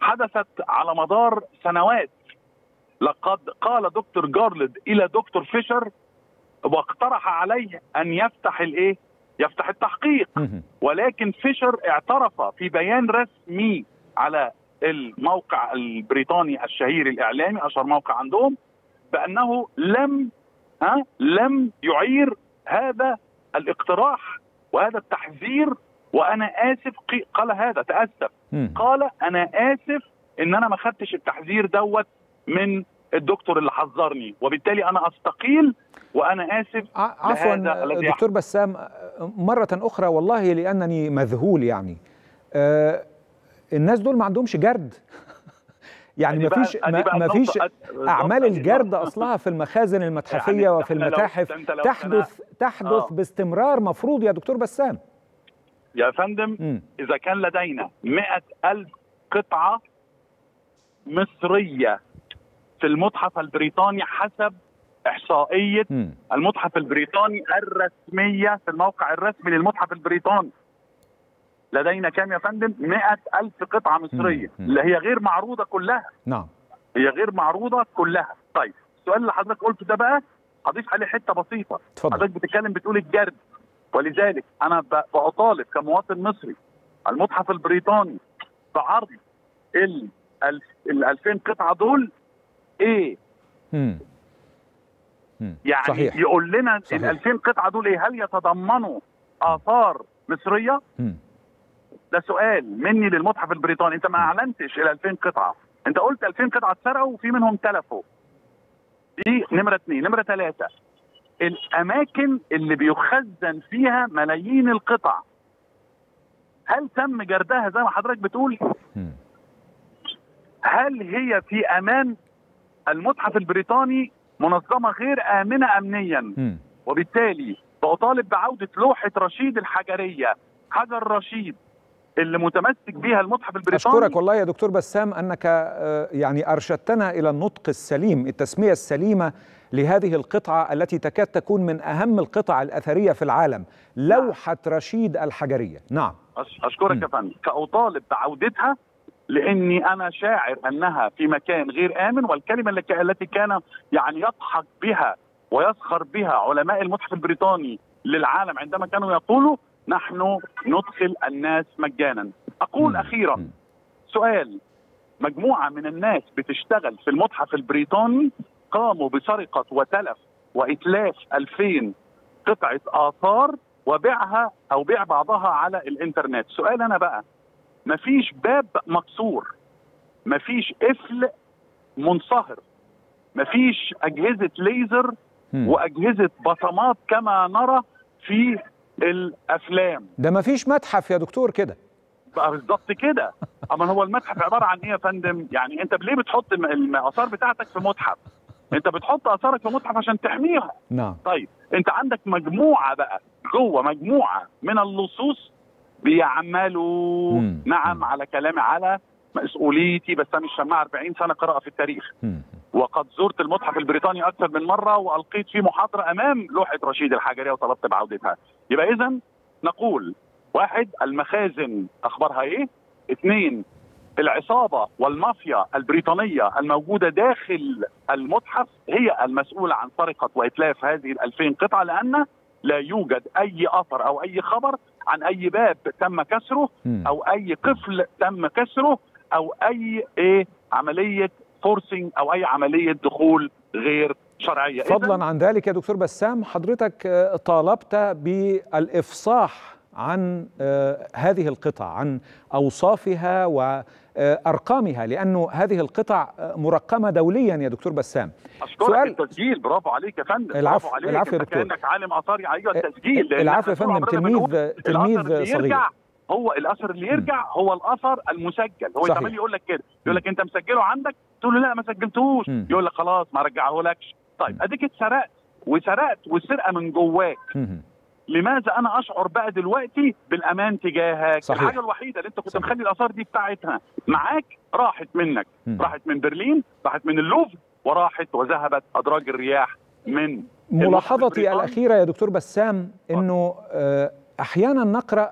حدثت على مدار سنوات. لقد قال دكتور جارلد إلى دكتور فيشر واقترح عليه أن يفتح الإيه؟ يفتح التحقيق، ولكن فيشر اعترف في بيان رسمي على الموقع البريطاني الشهير الإعلامي، أشهر موقع عندهم، بأنه لم ها لم يعير هذا الاقتراح وهذا التحذير، وأنا آسف. قال هذا تأسف، قال أنا آسف إن أنا ما خدتش التحذير دوت من الدكتور اللي حذرني، وبالتالي أنا أستقيل وأنا آسف. عفوا دكتور بسام مرة أخرى، والله لأنني مذهول يعني. أه الناس دول ما عندهمش جرد يعني ما فيش ما فيش أعمال الجرد أصلها في المخازن المتحفية يعني وفي المتاحف لو تحدث تحدث آه. باستمرار. مفروض يا دكتور بسام يا فندم م. إذا كان لدينا مئة ألف قطعة مصرية في المتحف البريطاني حسب إحصائية م. المتحف البريطاني الرسمية في الموقع الرسمي للمتحف البريطاني، لدينا كام يا فندم؟ مئة ألف قطعة مصرية م. م. اللي هي غير معروضة كلها. نعم هي غير معروضة كلها. طيب السؤال اللي حضرتك قلته ده بقى هضيف عليه حتة بسيطة. اتفضل. حضرتك بتتكلم بتقول الجرد، ولذلك أنا بأطالب كمواطن مصري المتحف البريطاني بعرض ال ألفين قطعه دول ايه؟ امم يعني صحيح. يقول لنا ال ألفين قطعه دول ايه؟ هل يتضمنوا اثار مصريه؟ مم. ده سؤال مني للمتحف البريطاني. انت ما اعلنتش ال ألفين قطعه، انت قلت ألفين قطعه اتسرقوا وفي منهم تلفوا. دي نمره اثنين. نمره ثلاثه، الاماكن اللي بيخزن فيها ملايين القطع هل تم جردها زي ما حضرتك بتقول؟ مم. هل هي في امان؟ المتحف البريطاني منظمه غير امنه امنيا، مم. وبالتالي بطالب بعوده لوحه رشيد الحجريه، حجر رشيد اللي متمسك بيها المتحف البريطاني. أشكرك والله يا دكتور بسام أنك يعني أرشدتنا إلى النطق السليم، التسمية السليمة لهذه القطعة التي تكاد تكون من أهم القطع الأثرية في العالم، لوحة رشيد الحجرية. نعم أشكرك يا فندم. فأطالب بعودتها لأني أنا شاعر أنها في مكان غير آمن، والكلمة التي كان يعني يضحك بها ويسخر بها علماء المتحف البريطاني للعالم عندما كانوا يقولوا نحن ندخل الناس مجانا. أقول أخيرا سؤال، مجموعة من الناس بتشتغل في المتحف البريطاني قاموا بسرقة وتلف وإتلاف ألفين قطعة آثار وبيعها أو بيع بعضها على الإنترنت. سؤال أنا بقى، مفيش باب مكسور، مفيش قفل منصهر، مفيش أجهزة ليزر وأجهزة بصمات كما نرى في الافلام؟ ده مفيش متحف يا دكتور كده بقى. بالظبط كده. اما هو المتحف عباره عن ايه يا فندم؟ يعني انت ليه بتحط الاثار بتاعتك في متحف؟ انت بتحط اثارك في متحف عشان تحميها. نعم. طيب انت عندك مجموعه بقى جوه، مجموعه من اللصوص بيعملوا مم. نعم مم. على كلامي، على مسؤوليتي، بسام الشماع أربعين سنه قراءه في التاريخ، مم. وقد زرت المتحف البريطاني أكثر من مرة وألقيت فيه محاضرة أمام لوحة رشيد الحجرية وطلبت بعودتها. يبقى إذا نقول، واحد، المخازن أخبارها إيه؟ اثنين، العصابة والمافيا البريطانية الموجودة داخل المتحف هي المسؤولة عن سرقة وإتلاف هذه الألفين قطعة، لأن لا يوجد أي أثر أو أي خبر عن أي باب تم كسره أو أي قفل تم كسره أو أي إيه عملية فورسينج أو أي عملية دخول غير شرعية. فضلا عن ذلك يا دكتور بسام، حضرتك طالبت بالإفصاح عن هذه القطع، عن أوصافها وأرقامها، لأنه هذه القطع مرقمة دوليا يا دكتور بسام. أشكرك. التسجيل، برافو عليك يا فندم. العفو العفو يا دكتور، كأنك عالم آثار. أيوه التسجيل. العفو يا فندم. تلميذ تلميذ صغير. هو الأثر اللي يرجع هو الأثر المسجل. هو كمان يقول لك كده، يقول لك أنت مسجله عندك، تقول له لا ما سجلتهوش، يقول لك خلاص ما رجعهولكش. طيب أديك اتسرقت وسرقت والسرقة من جواك. لماذا أنا أشعر بقى دلوقتي بالأمان تجاهك؟ صحيح. الحاجة الوحيدة اللي أنت كنت صحيح. مخلي الآثار دي بتاعتها معاك راحت منك، مم. راحت من برلين، راحت من اللوفر، وراحت وذهبت أدراج الرياح من ملاحظتي الأخيرة يا دكتور بسام إنه آه أحيانا نقرأ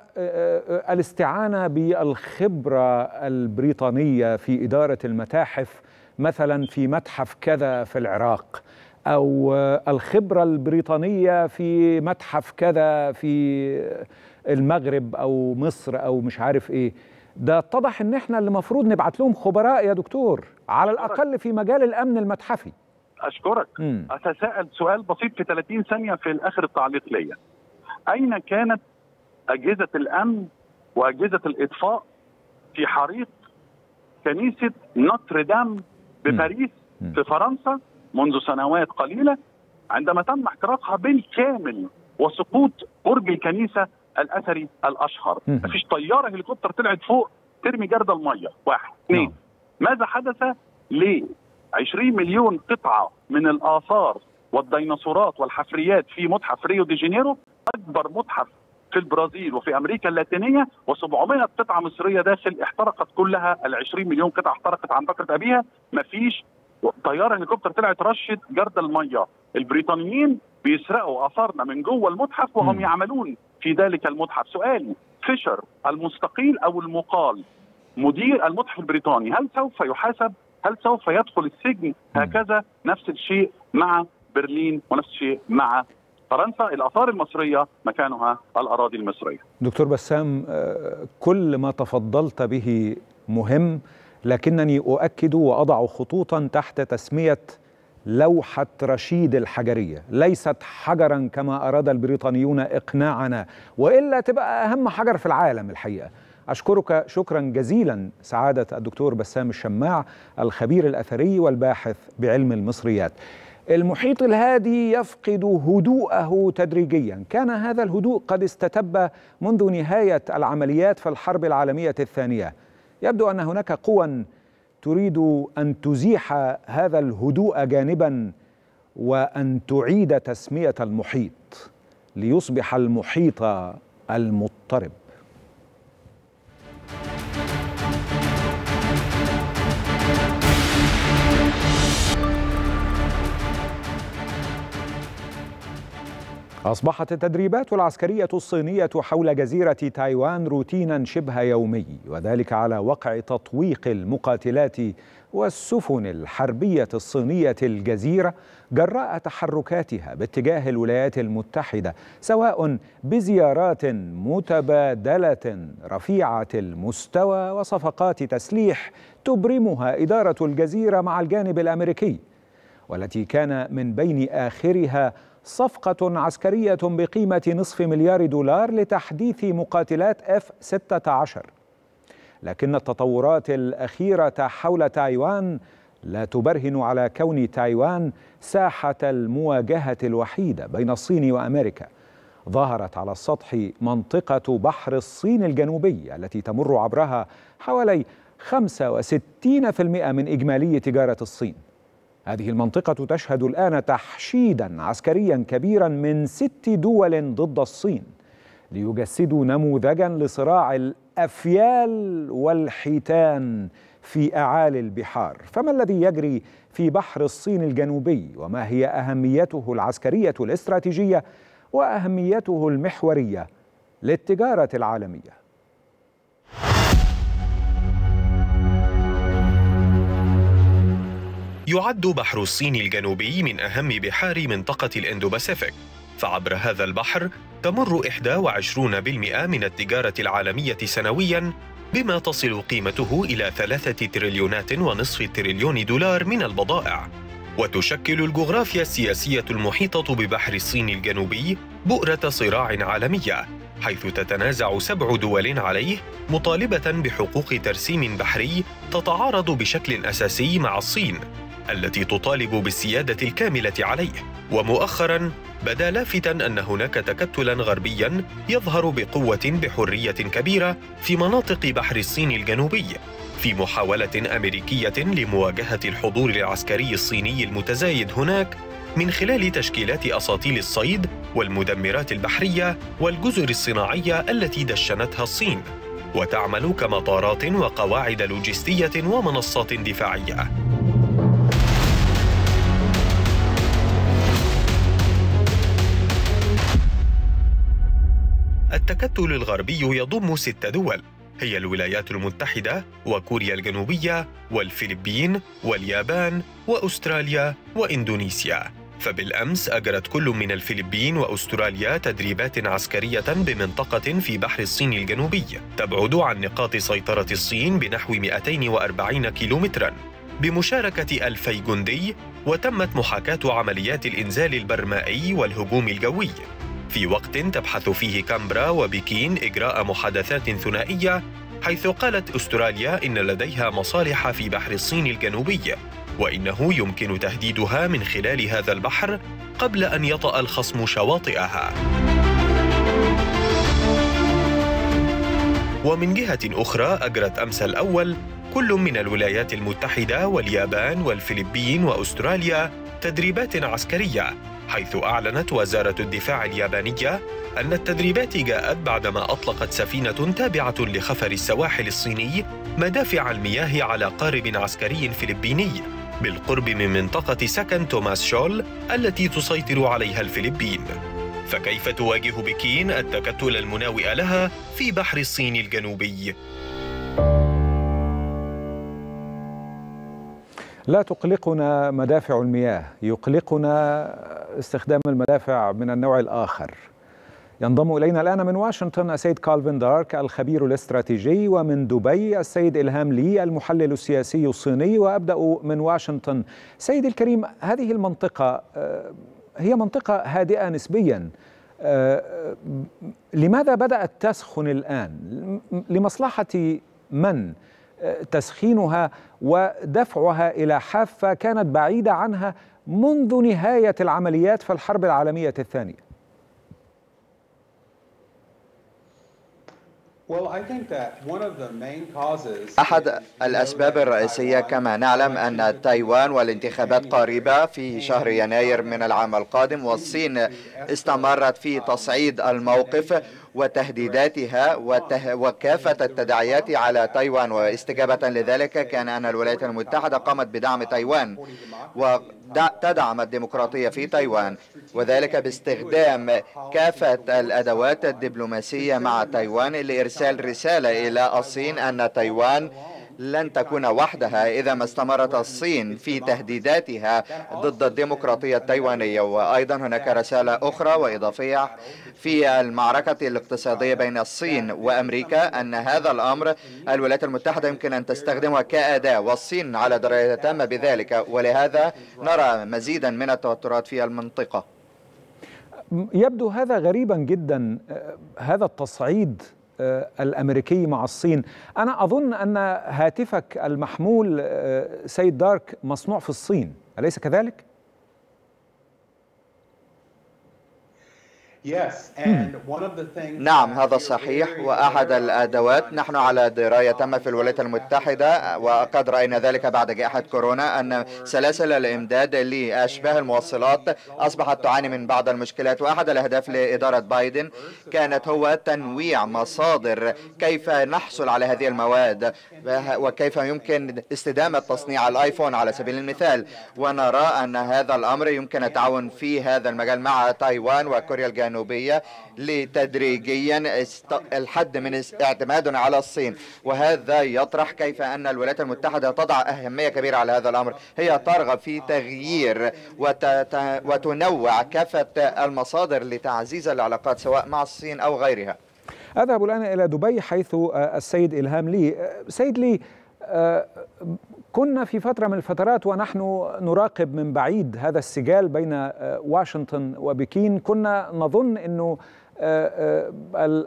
الاستعانة بالخبرة البريطانية في إدارة المتاحف، مثلا في متحف كذا في العراق، أو الخبرة البريطانية في متحف كذا في المغرب أو مصر أو مش عارف إيه. ده اتضح إن إحنا اللي المفروض نبعت لهم خبراء يا دكتور، على الأقل في مجال الأمن المتحفي. أشكرك. مم. أتساءل سؤال بسيط في ثلاثين ثانية في الآخر التعليق ليا، أين كانت أجهزة الأمن وأجهزة الإطفاء في حريق كنيسة نوتردام بباريس في فرنسا منذ سنوات قليلة، عندما تم احتراقها بالكامل وسقوط برج الكنيسة الأثري الأشهر؟ مفيش طيارة هليكوبتر طلعت فوق ترمي جرد المية. واحد. اثنين، ماذا حدث؟ ليه عشرين مليون قطعة من الآثار والديناصورات والحفريات في متحف ريو دي جينيرو، أكبر متحف في البرازيل وفي أمريكا اللاتينية، وسبعمائة قطعة مصرية داخل، احترقت كلها ال عشرين مليون قطعة، احترقت عن بكرة أبيها. مفيش طيارة هليكوبتر طلعت رشت جرد المية. البريطانيين بيسرقوا آثارنا من جوه المتحف وهم م. يعملون في ذلك المتحف. سؤالي، فيشر المستقيل أو المقال مدير المتحف البريطاني، هل سوف يحاسب؟ هل سوف يدخل السجن؟ هكذا نفس الشيء مع برلين ونفس الشيء مع فرنسا. الآثار المصرية مكانها الأراضي المصرية. دكتور بسام، كل ما تفضلت به مهم، لكنني أؤكد وأضع خطوطا تحت تسمية لوحة رشيد الحجرية، ليست حجرا كما أراد البريطانيون إقناعنا، وإلا تبقى أهم حجر في العالم الحقيقة. أشكرك شكرا جزيلا سعادة الدكتور بسام الشماع، الخبير الأثري والباحث بعلم المصريات. المحيط الهادي يفقد هدوءه تدريجيا، كان هذا الهدوء قد استتب منذ نهاية العمليات في الحرب العالمية الثانية. يبدو أن هناك قوى تريد أن تزيح هذا الهدوء جانبا وأن تعيد تسمية المحيط ليصبح المحيط المضطرب. أصبحت التدريبات العسكرية الصينية حول جزيرة تايوان روتينا شبه يومي، وذلك على وقع تطويق المقاتلات والسفن الحربية الصينية الجزيرة جراء تحركاتها باتجاه الولايات المتحدة، سواء بزيارات متبادلة رفيعة المستوى وصفقات تسليح تبرمها إدارة الجزيرة مع الجانب الأمريكي، والتي كان من بين آخرها صفقة عسكرية بقيمة نصف مليار دولار لتحديث مقاتلات إف ستة عشر. لكن التطورات الأخيرة حول تايوان لا تبرهن على كون تايوان ساحة المواجهة الوحيدة بين الصين وأمريكا. ظهرت على السطح منطقة بحر الصين الجنوبي التي تمر عبرها حوالي خمسة وستين بالمئة من إجمالي تجارة الصين. هذه المنطقة تشهد الآن تحشيدا عسكريا كبيرا من ست دول ضد الصين ليجسدوا نموذجا لصراع الأفيال والحيتان في أعالي البحار. فما الذي يجري في بحر الصين الجنوبي، وما هي أهميته العسكرية الاستراتيجية وأهميته المحورية للتجارة العالمية؟ يعد بحر الصين الجنوبي من أهم بحار منطقة الإندوباسيفيك، فعبر هذا البحر تمر إحدى وعشرين بالمئة من التجارة العالمية سنوياً، بما تصل قيمته إلى ثلاثة تريليونات ونصف تريليون دولار من البضائع. وتشكل الجغرافيا السياسية المحيطة ببحر الصين الجنوبي بؤرة صراع عالمية، حيث تتنازع سبع دول عليه مطالبة بحقوق ترسيم بحري تتعارض بشكل أساسي مع الصين التي تطالب بالسيادة الكاملة عليه. ومؤخراً بدا لافتاً أن هناك تكتلاً غربياً يظهر بقوة بحرية كبيرة في مناطق بحر الصين الجنوبي، في محاولة أمريكية لمواجهة الحضور العسكري الصيني المتزايد هناك من خلال تشكيلات أساطيل الصيد والمدمرات البحرية والجزر الصناعية التي دشنتها الصين، وتعمل كمطارات وقواعد لوجستية ومنصات دفاعية. التكتل الغربي يضم ست دول هي الولايات المتحدة وكوريا الجنوبية والفلبين واليابان وأستراليا وإندونيسيا. فبالأمس أجرت كل من الفلبين وأستراليا تدريبات عسكرية بمنطقة في بحر الصين الجنوبي تبعد عن نقاط سيطرة الصين بنحو مئتين وأربعين كيلومتراً بمشاركة ألفي جندي، وتمت محاكاة عمليات الإنزال البرمائي والهجوم الجوي، في وقت تبحث فيه كامبرا وبكين إجراء محادثات ثنائية، حيث قالت أستراليا إن لديها مصالح في بحر الصين الجنوبي وإنه يمكن تهديدها من خلال هذا البحر قبل أن يطأ الخصم شواطئها. ومن جهة أخرى أجرت أمس الأول كل من الولايات المتحدة واليابان والفلبين وأستراليا تدريبات عسكرية، حيث أعلنت وزارة الدفاع اليابانية أن التدريبات جاءت بعدما أطلقت سفينة تابعة لخفر السواحل الصيني مدافع المياه على قارب عسكري فلبيني بالقرب من منطقة سكن توماس شول التي تسيطر عليها الفلبين. فكيف تواجه بكين التكتل المناوئ لها في بحر الصين الجنوبي؟ لا تقلقنا مدافع المياه، يقلقنا استخدام المدافع من النوع الآخر. ينضم إلينا الآن من واشنطن السيد كالفين دارك الخبير الاستراتيجي، ومن دبي السيد إلهام لي المحلل السياسي الصيني. وأبدأ من واشنطن. سيدي الكريم، هذه المنطقة هي منطقة هادئة نسبيا، لماذا بدأت تسخن الآن؟ لمصلحة من تسخينها ودفعها إلى حافة كانت بعيدة عنها منذ نهاية العمليات في الحرب العالمية الثانية؟ أحد الأسباب الرئيسية كما نعلم أن تايوان والانتخابات قريبة في شهر يناير من العام القادم، والصين استمرت في تصعيد الموقف وتهديداتها وكافة التداعيات على تايوان، واستجابة لذلك كان أن الولايات المتحدة قامت بدعم تايوان وتدعم الديمقراطية في تايوان، وذلك باستخدام كافة الأدوات الدبلوماسية مع تايوان لإرسال رسالة إلى الصين أن تايوان لن تكون وحدها إذا ما استمرت الصين في تهديداتها ضد الديمقراطية التايوانية. وأيضا هناك رسالة أخرى وإضافية في المعركة الاقتصادية بين الصين وأمريكا، أن هذا الأمر الولايات المتحدة يمكن أن تستخدمه كأداة، والصين على دراية تامة بذلك، ولهذا نرى مزيدا من التوترات في المنطقة. يبدو هذا غريبا جدا، هذا التصعيد الأمريكي مع الصين. أنا أظن أن هاتفك المحمول سيد دارك مصنوع في الصين، أليس كذلك؟ نعم هذا صحيح، وأحد الأدوات نحن على دراية تامة في الولايات المتحدة، وقد رأينا ذلك بعد جائحة كورونا، أن سلاسل الإمداد لأشباه الموصلات أصبحت تعاني من بعض المشكلات، وأحد الأهداف لإدارة بايدن كانت هو تنويع مصادر كيف نحصل على هذه المواد وكيف يمكن استدامة تصنيع الآيفون على سبيل المثال، ونرى أن هذا الأمر يمكن التعاون في هذا المجال مع تايوان وكوريا الجنوبية لتدريجيا الحد من اعتمادنا على الصين. وهذا يطرح كيف أن الولايات المتحدة تضع أهمية كبيرة على هذا الأمر، هي ترغب في تغيير وتنوع كافة المصادر لتعزيز العلاقات سواء مع الصين أو غيرها. أذهب الآن إلى دبي حيث السيد إلهام لي. سيد لي، كنا في فترة من الفترات ونحن نراقب من بعيد هذا السجال بين واشنطن وبكين، كنا نظن أنه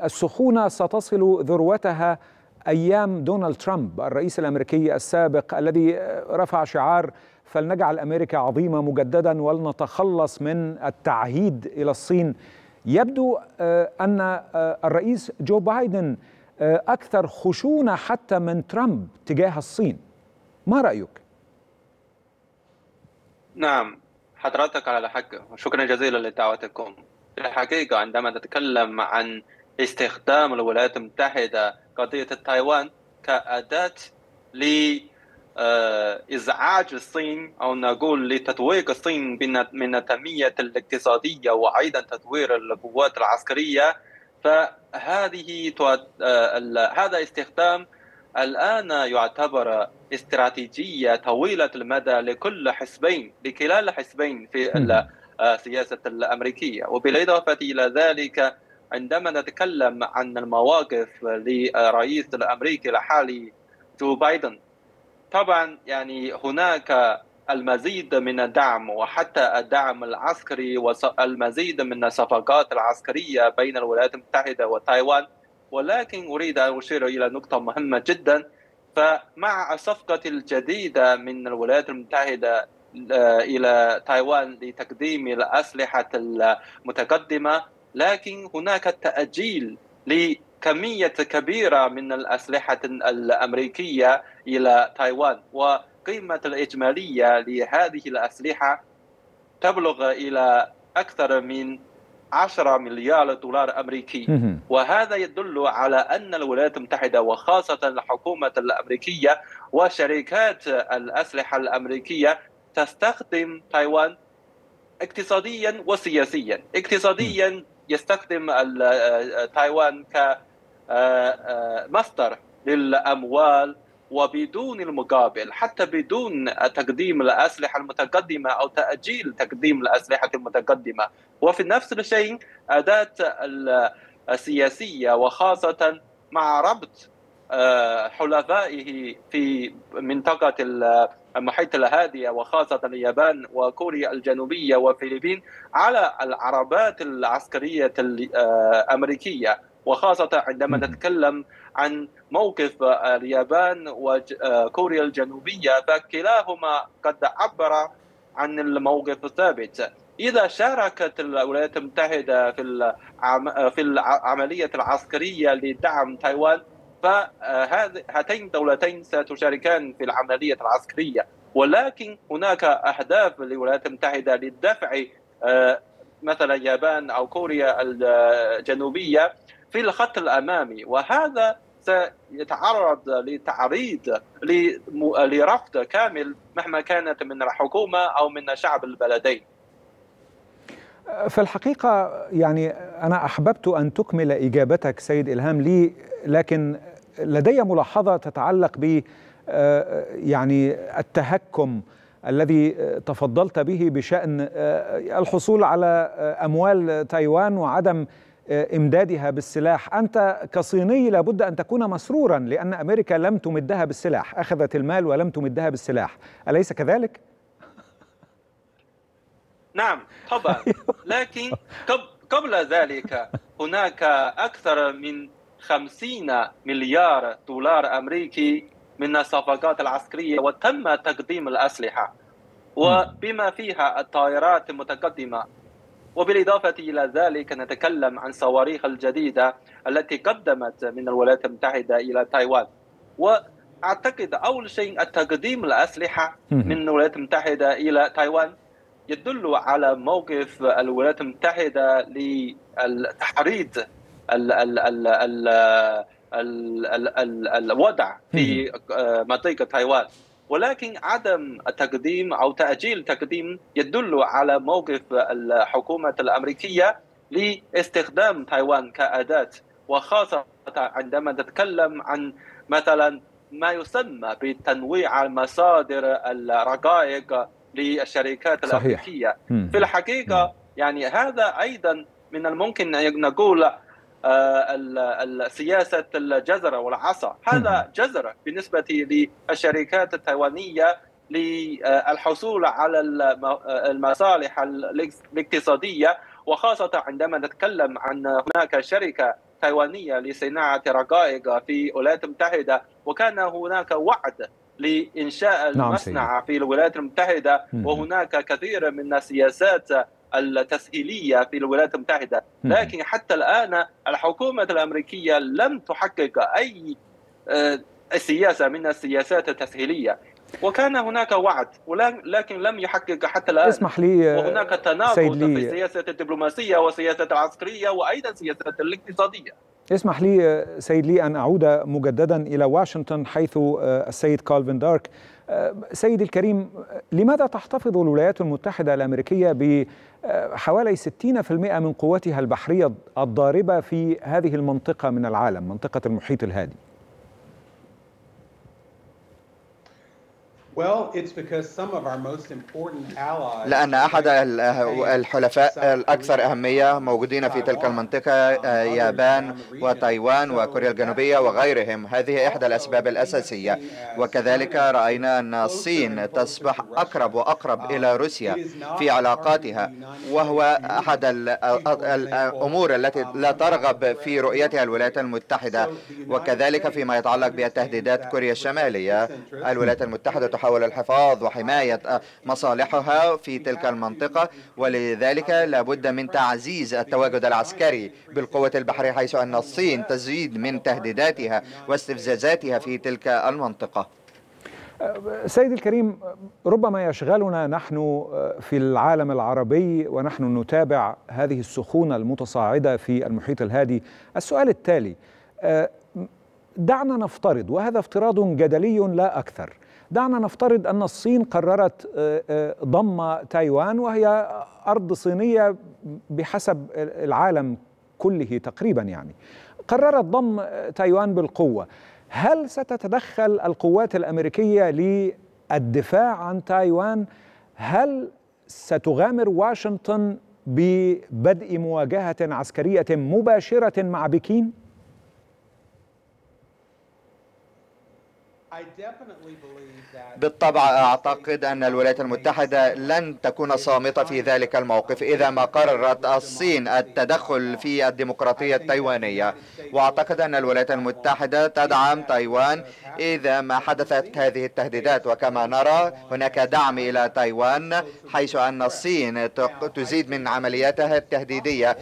السخونة ستصل ذروتها أيام دونالد ترامب الرئيس الأمريكي السابق، الذي رفع شعار فلنجعل أمريكا عظيمة مجددا ولنتخلص من التعهيد إلى الصين. يبدو أن الرئيس جو بايدن أكثر خشونة حتى من ترامب تجاه الصين، ما رأيك؟ نعم حضرتك على حق، شكرا جزيلا لدعوتكم. في الحقيقة عندما نتكلم عن استخدام الولايات المتحدة قضية تايوان كأداة لإزعاج الصين أو نقول لتتويق الصين من التنمية الاقتصادية وأيضا تطوير القوات العسكرية، فهذه هذا استخدام الآن يعتبر استراتيجية طويلة المدى لكل حزبين لكلا الحزبين في السياسة الأمريكية. وبالإضافة إلى ذلك عندما نتكلم عن المواقف للرئيس الأمريكي الحالي جو بايدن، طبعا يعني هناك المزيد من الدعم وحتى الدعم العسكري والمزيد من الصفقات العسكرية بين الولايات المتحدة وتايوان، ولكن أريد أن أشير إلى نقطة مهمة جدا، فمع الصفقة الجديدة من الولايات المتحدة إلى تايوان لتقديم الأسلحة المتقدمة، لكن هناك تأجيل لكمية كبيرة من الأسلحة الأمريكية إلى تايوان، وقيمة الإجمالية لهذه الأسلحة تبلغ إلى أكثر من عشرة مليار دولار أمريكي. وهذا يدل على أن الولايات المتحدة وخاصة الحكومة الأمريكية وشركات الأسلحة الأمريكية تستخدم تايوان اقتصاديا وسياسيا. اقتصاديا يستخدم تايوان كمصدر للأموال وبدون المقابل، حتى بدون تقديم الأسلحة المتقدمة أو تأجيل تقديم الأسلحة المتقدمة. وفي نفس الشيء أداة السياسية، وخاصة مع ربط حلفائه في منطقة المحيط الهادئ وخاصة اليابان وكوريا الجنوبية والفلبين على العربات العسكرية الأمريكية، وخاصة عندما نتكلم عن موقف اليابان وكوريا الجنوبية فكلاهما قد عبر عن الموقف الثابت. إذا شاركت الولايات المتحدة في في العملية العسكرية لدعم تايوان فهاتين الدولتين ستشاركان في العملية العسكرية، ولكن هناك أهداف للولايات المتحدة للدفع مثلا اليابان أو كوريا الجنوبية في الخط الأمامي، وهذا سيتعرض لتعريض لرفض كامل مهما كانت من الحكومة أو من شعب البلدين. في الحقيقة يعني أنا أحببت أن تكمل إجابتك سيد إلهام لي، لكن لدي ملاحظة تتعلق ب يعني التهكم الذي تفضلت به بشأن الحصول على أموال تايوان وعدم إمدادها بالسلاح. أنت كصيني لابد أن تكون مسرورا لأن أمريكا لم تمدها بالسلاح، أخذت المال ولم تمدها بالسلاح، أليس كذلك؟ نعم طبعا، لكن قبل ذلك هناك أكثر من خمسين مليار دولار أمريكي من الصفقات العسكرية وتم تقديم الأسلحة وبما فيها الطائرات المتقدمة، وبالإضافة إلى ذلك نتكلم عن صواريخ الجديدة التي قدمت من الولايات المتحدة إلى تايوان. وأعتقد أول شيء التقديم الأسلحة من الولايات المتحدة إلى تايوان يدل على موقف الولايات المتحدة لتحريض الوضع في منطقة تايوان، ولكن عدم التقديم أو تأجيل تقديم يدل على موقف الحكومة الأمريكية لاستخدام تايوان كأداة، وخاصة عندما نتكلم عن مثلا ما يسمى بتنويع المصادر الرقائق للشركات الأمريكية. في الحقيقة يعني هذا أيضا من الممكن أن نقول سياسة الجزر والعصا، هذا جزر بالنسبة للشركات التايوانية للحصول على المصالح الاقتصادية، وخاصة عندما نتكلم عن هناك شركة تايوانية لصناعة رقائق في الولايات المتحدة وكان هناك وعد لإنشاء المصنع في الولايات المتحدة، وهناك كثير من السياسات التسهيلية في الولايات المتحدة، لكن حتى الآن الحكومة الأمريكية لم تحقق أي سياسة من السياسات التسهيلية، وكان هناك وعد ولكن لم يحقق حتى الآن. اسمح لي، وهناك تناقض في السياسة الدبلوماسية والسياسة العسكرية وأيضا السياسة الاقتصادية. اسمح لي سيد لي أن أعود مجددا إلى واشنطن حيث السيد كالفين دارك. سيد الكريم، لماذا تحتفظ الولايات المتحدة الأمريكية بحوالي ستين بالمئة من قوتها البحرية الضاربة في هذه المنطقة من العالم، منطقة المحيط الهادئ؟ لأن أحد الحلفاء الأكثر أهمية موجودين في تلك المنطقة، يابان وتايوان وكوريا الجنوبية وغيرهم، هذه إحدى الأسباب الأساسية. وكذلك رأينا أن الصين تصبح أقرب وأقرب إلى روسيا في علاقاتها، وهو أحد الأمور التي لا ترغب في رؤيتها الولايات المتحدة. وكذلك فيما يتعلق بتهديدات كوريا الشمالية، الولايات المتحدة تحاول الحفاظ وحماية مصالحها في تلك المنطقة، ولذلك لابد من تعزيز التواجد العسكري بالقوة البحرية، حيث أن الصين تزيد من تهديداتها واستفزازاتها في تلك المنطقة. سيد الكريم، ربما يشغلنا نحن في العالم العربي ونحن نتابع هذه السخونة المتصاعدة في المحيط الهادي السؤال التالي: دعنا نفترض، وهذا افتراض جدلي لا أكثر، دعنا نفترض أن الصين قررت ضم تايوان وهي أرض صينية بحسب العالم كله تقريبا، يعني قررت ضم تايوان بالقوة. هل ستتدخل القوات الأمريكية للدفاع عن تايوان؟ هل ستغامر واشنطن ببدء مواجهة عسكرية مباشرة مع بكين؟ بالطبع أعتقد أن الولايات المتحدة لن تكون صامتة في ذلك الموقف إذا ما قررت الصين التدخل في الديمقراطية التايوانية، وأعتقد أن الولايات المتحدة تدعم تايوان إذا ما حدثت هذه التهديدات، وكما نرى هناك دعم إلى تايوان حيث أن الصين تزيد من عملياتها التهديدية.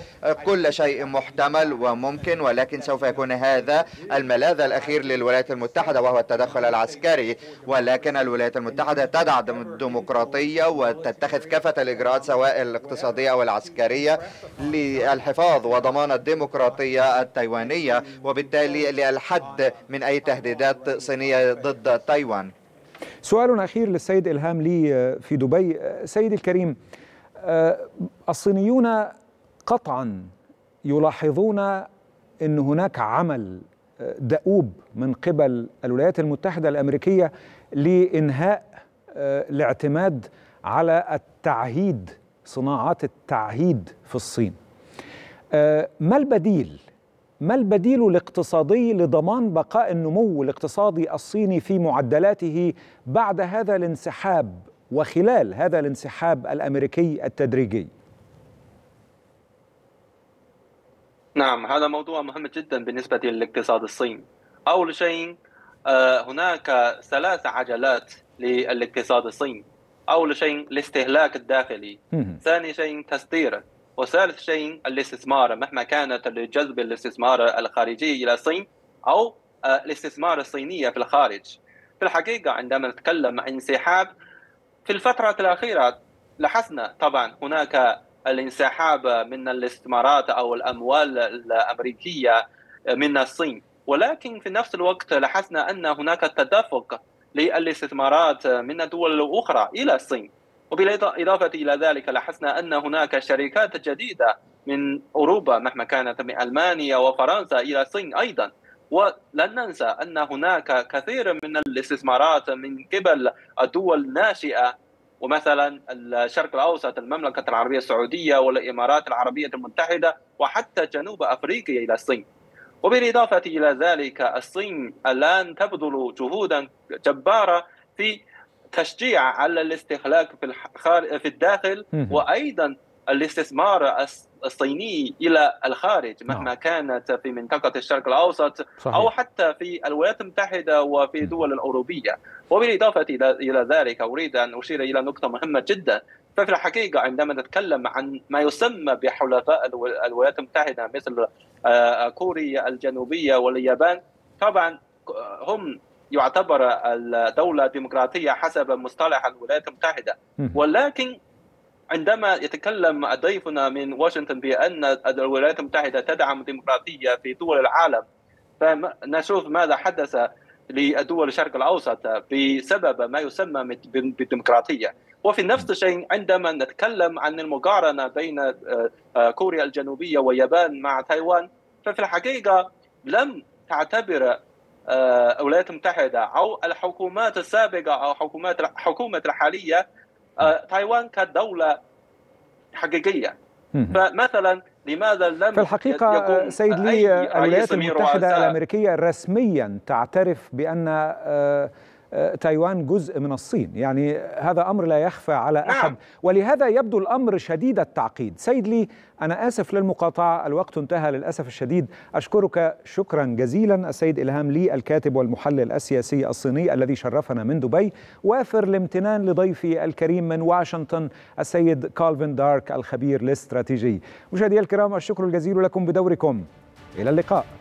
كل شيء محتمل وممكن، ولكن سوف يكون هذا الملاذ الأخير للولايات المتحدة وهو التدخل العسكري، ولكن الولايات المتحدة تدعم الديمقراطية وتتخذ كافة الإجراءات سواء الاقتصادية أو العسكرية للحفاظ وضمان الديمقراطية التايوانية وبالتالي للحد من أي تهديدات صينية ضد تايوان. سؤال أخير للسيد إلهام لي في دبي. سيدي الكريم، الصينيون قطعا يلاحظون أن هناك عمل دؤوب من قبل الولايات المتحدة الأمريكية لإنهاء الاعتماد على التعهيد، صناعات التعهيد في الصين. ما البديل؟ ما البديل الاقتصادي لضمان بقاء النمو الاقتصادي الصيني في معدلاته بعد هذا الانسحاب وخلال هذا الانسحاب الأمريكي التدريجي؟ نعم، هذا موضوع مهم جدا بالنسبة للاقتصاد الصيني. أول شيء هناك ثلاث عجلات للاقتصاد الصيني. أول شيء الاستهلاك الداخلي، ثاني شيء تصدير، وثالث شيء الاستثمار مهما كانت لجذب الاستثمار الخارجي إلى الصين أو الاستثمار الصيني في الخارج. في الحقيقة عندما نتكلم عن انسحاب في الفترة الأخيرة لاحظنا طبعا هناك الانسحاب من الاستثمارات أو الأموال الأمريكية من الصين، ولكن في نفس الوقت لاحظنا أن هناك تدفق للاستثمارات من الدول الأخرى إلى الصين، وبالإضافة إلى ذلك لاحظنا أن هناك شركات جديدة من أوروبا مهما كانت من ألمانيا وفرنسا إلى الصين أيضا. ولن ننسى أن هناك كثير من الاستثمارات من قبل الدول الناشئة، ومثلا الشرق الأوسط، المملكة العربية السعودية والإمارات العربية المتحدة وحتى جنوب أفريقيا إلى الصين. وبالإضافة إلى ذلك الصين الآن تبذل جهودا جبارة في تشجيع على الاستهلاك في في الداخل وأيضا الاستثمار الصيني إلى الخارج مهما كانت في منطقة الشرق الأوسط أو حتى في الولايات المتحدة وفي دول الأوروبية. وبالإضافة إلى ذلك أريد أن أشير إلى نقطة مهمة جدا، ففي الحقيقة عندما نتكلم عن ما يسمى بحلفاء الولايات المتحدة مثل كوريا الجنوبية واليابان، طبعا هم يعتبر الدولة ديمقراطية حسب مصطلح الولايات المتحدة، ولكن عندما يتكلم ضيفنا من واشنطن بأن الولايات المتحدة تدعم الديمقراطية في دول العالم، فنشوف ماذا حدث لدول الشرق الأوسط بسبب ما يسمى بالديمقراطية. وفي نفس الشيء عندما نتكلم عن المقارنة بين كوريا الجنوبية واليابان مع تايوان، ففي الحقيقة لم تعتبر الولايات المتحدة أو الحكومات السابقة أو حكومات الحكومة الحالية تايوان كدولة حقيقية. فمثلا لماذا لم في الحقيقة سيد لي الولايات المتحدة الأمريكية رسميا تعترف بأن تايوان جزء من الصين؟ يعني هذا أمر لا يخفى على أحد، ولهذا يبدو الأمر شديد التعقيد. سيد لي أنا آسف للمقاطعة، الوقت انتهى للأسف الشديد. أشكرك شكرا جزيلا السيد إلهام لي، الكاتب والمحلل السياسي الصيني الذي شرفنا من دبي. وافر الامتنان لضيفي الكريم من واشنطن السيد كالفين دارك الخبير الاستراتيجي. مشاهدي الكرام، الشكر الجزيل لكم بدوركم، إلى اللقاء.